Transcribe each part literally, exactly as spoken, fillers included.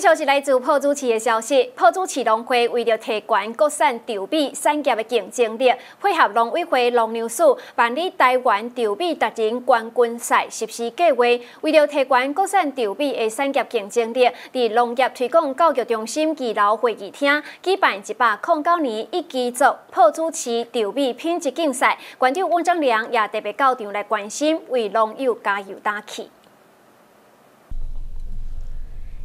继续是来自朴主市的消息。朴主市农会为了提悬国产稻米产业的竞争力，配合农委会农粮署办理台湾稻米达人冠军赛实施计划，为了提悬国产稻米的产业竞争力，伫农业推广教育中心二楼会议厅举办一百零九年一期作朴主市稻米品质竞赛。馆长翁章良也特别到场来关心，为农友加油打气。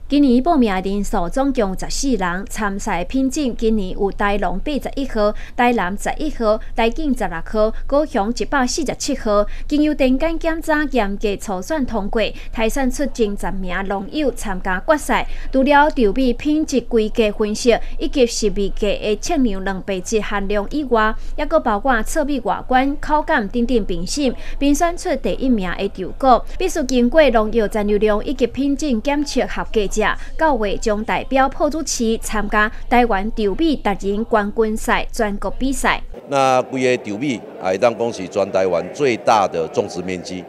今年报名人数总共十四人，参赛品种今年有台农八十一号、台南十一号、台景十六号、高雄一百四十七号。经由田间检查严格初选通过，筛选出近十名农友参加决赛。除了稻米品质规格分析以及食味价的测量两倍质含量以外，也佫包括测味外观、口感等等评审，评选出第一名的稻果，必须经过农药残留量以及品种检测合格者。 到位将代表朴主市参加台湾稻米达人冠军赛全国比赛。那规个稻米啊，当讲是全台湾最大的种植面积，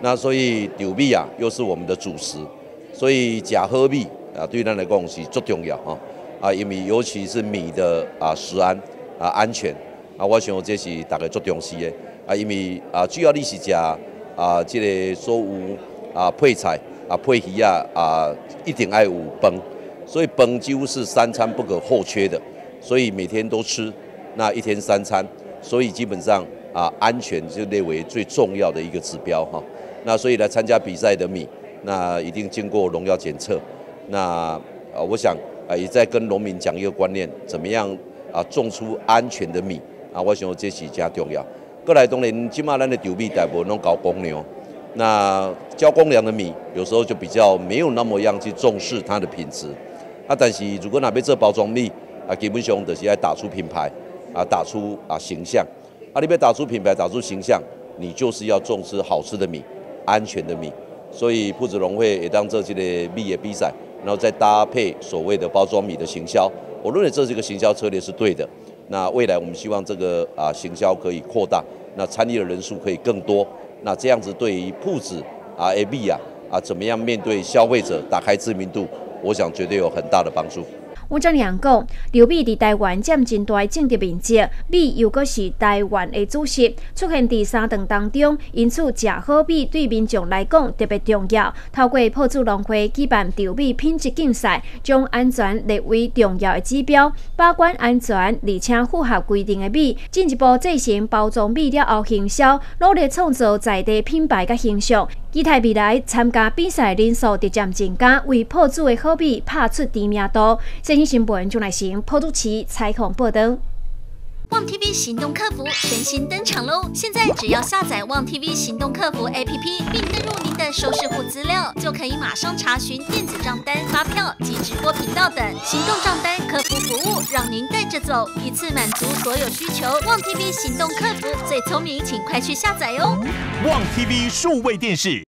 那所以稻米啊，又是我们的主食，所以食好米啊，对咱来讲是足重要啊啊，因为尤其是米的啊食安啊安全啊，我想这是大家足重视的啊，因为啊，主要你是食啊，这个所有啊配菜。 啊，配鱼啊，啊，一定爱有饭，所以饭几乎是三餐不可或缺的，所以每天都吃，那一天三餐，所以基本上啊，安全就列为最重要的一个指标哈、啊。那所以来参加比赛的米，那一定经过农药检测。那啊，我想啊，也在跟农民讲一个观念，怎么样啊，种出安全的米啊，我想这是加重要。过来当然，即马咱的稻米大部分拢搞公粮。 那交公粮的米，有时候就比较没有那么样去重视它的品质。啊，但是如果那边做包装米，啊，基本上就是要打出品牌，啊，打出啊形象。啊，你要打出品牌，打出形象，你就是要重视好吃的米，安全的米。所以朴子农会也当这些的米的比赛，然后再搭配所谓的包装米的行销。我认为这是一个行销策略是对的。那未来我们希望这个啊行销可以扩大，那参与的人数可以更多。 那这样子对于朴子啊、A B 啊啊，怎么样面对消费者，打开知名度，我想绝对有很大的帮助。 翁章良讲，稻米伫台湾占真大的政治面积，米又阁是台湾的主食，出现伫三顿当中，因此食好米对民众来讲特别重要。透过朴主农会举办稻米品质竞赛，将安全列为重要的指标，把关安全，而且符合规定的米，进一步制成包装米了后行销，努力创造在地品牌甲形象。 期待未来参加比赛人数逐渐增加，为朴主的好米拍出知名度。最新新闻就来行朴主市采访报道。 旺 T V 行动客服全新登场喽！现在只要下载旺 T V 行动客服 A P P， 并登录您的收视户资料，就可以马上查询电子账单、发票及直播频道等行动账单客服服务，让您带着走，一次满足所有需求。旺 T V 行动客服最聪明，请快去下载哦！旺 T V 数位电视。